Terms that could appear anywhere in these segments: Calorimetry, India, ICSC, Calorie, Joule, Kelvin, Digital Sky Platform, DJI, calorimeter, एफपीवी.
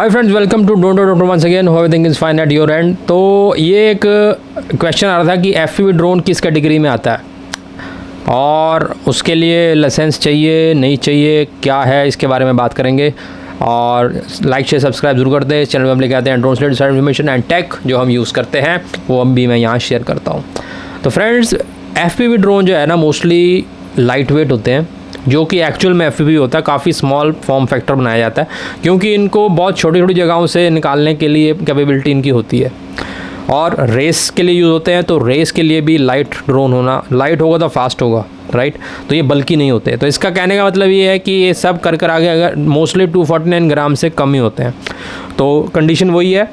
Hi friends, welcome to don't dot once again. How everything is fine at your end. तो ये एक question आ रहा था कि एफपीवी ड्रोन किस कैटेगरी में आता है और उसके लिए लाइसेंस चाहिए नहीं चाहिए क्या है, इसके बारे में बात करेंगे। और लाइक शेयर सब्सक्राइब जरूर करते हैं। चैनल में हम लेके आते हैं ड्रोन से रिलेटेड इन्फॉर्मेशन एंड टेक जो हम यूज़ करते हैं वो हम भी मैं यहाँ शेयर करता हूँ। तो फ्रेंड्स, एफपीवी ड्रोन जो है ना मोस्टली लाइट वेट होते हैं, जो कि एक्चुअल में एफपीवी होता है। काफ़ी स्मॉल फॉर्म फैक्टर बनाया जाता है क्योंकि इनको बहुत छोटी छोटी जगहों से निकालने के लिए कैपेबिलिटी इनकी होती है और रेस के लिए यूज़ होते हैं। तो रेस के लिए भी लाइट ड्रोन होना, लाइट होगा तो फास्ट होगा, राइट। तो ये बल्कि नहीं होते। तो इसका कहने का मतलब ये है कि ये सब कर कर आगे अगर मोस्टली 249 ग्राम से कम ही होते हैं। तो कंडीशन वही है,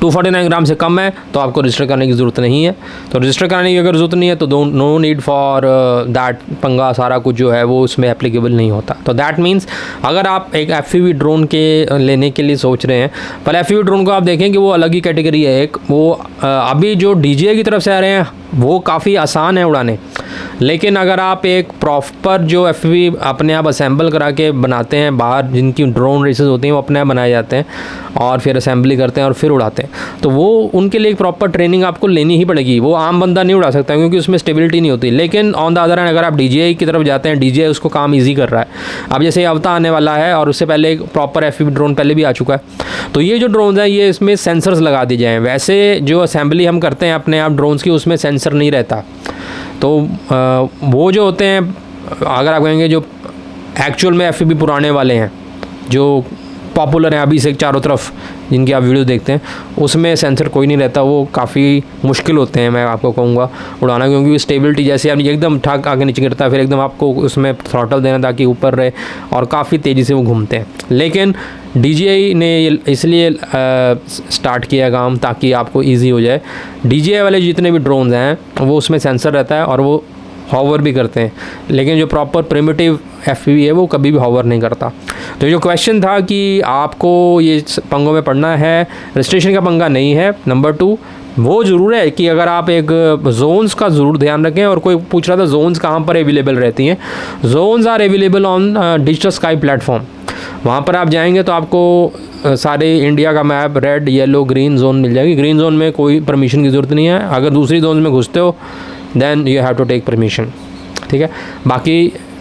249 ग्राम से कम है तो आपको रजिस्टर करने की ज़रूरत नहीं है। तो रजिस्टर कराने की अगर ज़रूरत नहीं है तो नो नीड फॉर दैट पंगा, सारा कुछ जो है वो उसमें एप्लीकेबल नहीं होता। तो दैट मीन्स अगर आप एक एफपीवी ड्रोन के लेने के लिए सोच रहे हैं, पर एफपीवी ड्रोन को आप देखें कि वो अलग ही कैटेगरी है। एक वो अभी जो DJI की तरफ से आ रहे हैं वो काफ़ी आसान है उड़ाने, लेकिन अगर आप एक प्रॉपर जो एफपीवी अपने आप असेंबल करा के बनाते हैं बाहर, जिनकी ड्रोन रेसेस होती हैं वो अपने आप बनाए जाते हैं और फिर असेंबली करते हैं और फिर उड़ाते हैं, तो वो उनके लिए एक प्रॉपर ट्रेनिंग आपको लेनी ही पड़ेगी। वो आम बंदा नहीं उड़ा सकता क्योंकि उसमें स्टेबिलिटी नहीं होती। लेकिन ऑन द अदर हैंड अगर आप DJI की तरफ जाते हैं, DJI उसको काम ईजी कर रहा है। अब जैसे अवता आने वाला है और उससे पहले एक प्रॉपर एफपीवी ड्रोन पहले भी आ चुका है। तो ये जो ड्रोन है ये इसमें सेंसर्स लगा दिए जाएँ। वैसे जो असेंबली हम करते हैं अपने आप ड्रोन्स की उसमें सेंसर नहीं रहता। तो वो जो होते हैं, अगर आप कहेंगे जो एक्चुअल में एफपीवी पुराने वाले हैं जो पॉपुलर हैं अभी से चारों तरफ, जिनकी आप वीडियो देखते हैं, उसमें सेंसर कोई नहीं रहता। वो काफ़ी मुश्किल होते हैं मैं आपको कहूँगा उड़ाना, क्योंकि स्टेबिलिटी जैसे आप एकदम ठाक आगे नीचे गिरता है फिर एकदम आपको उसमें थ्रॉटल देना ताकि ऊपर रहे और काफ़ी तेज़ी से वो घूमते हैं। लेकिन DJI ने इसलिए स्टार्ट किया काम ताकि आपको ईजी हो जाए। DJI वाले जितने भी ड्रोन हैं वो उसमें सेंसर रहता है और वो हॉवर भी करते हैं, लेकिन जो प्रॉपर प्रिमिटिव एफपीवी है वो कभी भी हॉवर नहीं करता। तो जो क्वेश्चन था कि आपको ये पंगों में पढ़ना है, रजिस्ट्रेशन का पंगा नहीं है। नंबर टू, वो ज़रूर है कि अगर आप एक जोन्स का ज़रूर ध्यान रखें। और कोई पूछ रहा था जोन्स कहाँ पर अवेलेबल रहती हैं। Zones are available on digital sky platform. वहाँ पर आप जाएंगे तो आपको सारे इंडिया का map red yellow green zone मिल जाएगी। ग्रीन जोन में कोई परमिशन की ज़रूरत नहीं है। अगर दूसरी जोन में घुसते हो then you have to take permission, ठीक है। बाकी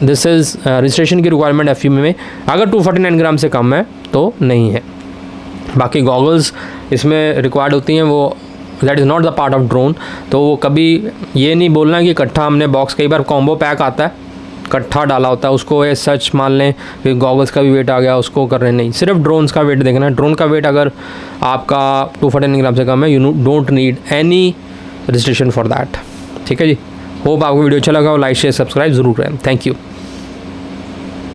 दिस इज़ रजिस्ट्रेशन की रिक्वायरमेंट एफपीवी में अगर 249 ग्राम से कम है तो नहीं है। बाकी गॉगल्स इसमें रिक्वायर्ड होती हैं, वो that is not the part of drone. तो वो कभी ये नहीं बोलना कि इकट्ठा हमने बॉक्स, कई बार कॉम्बो पैक आता है इकट्ठा डाला होता है, उसको ये सच मान लें फिर गॉगल्स का भी वेट आ गया उसको कर रहे हैं। नहीं, सिर्फ ड्रोन्स का वेट देखना है। ड्रोन का वेट अगर आपका 249 ग्राम से कम है you don't need any registration for that, ठीक है जी। होप आपको वीडियो अच्छा लगा हो। लाइक शेयर सब्सक्राइब ज़रूर करें। Thank you.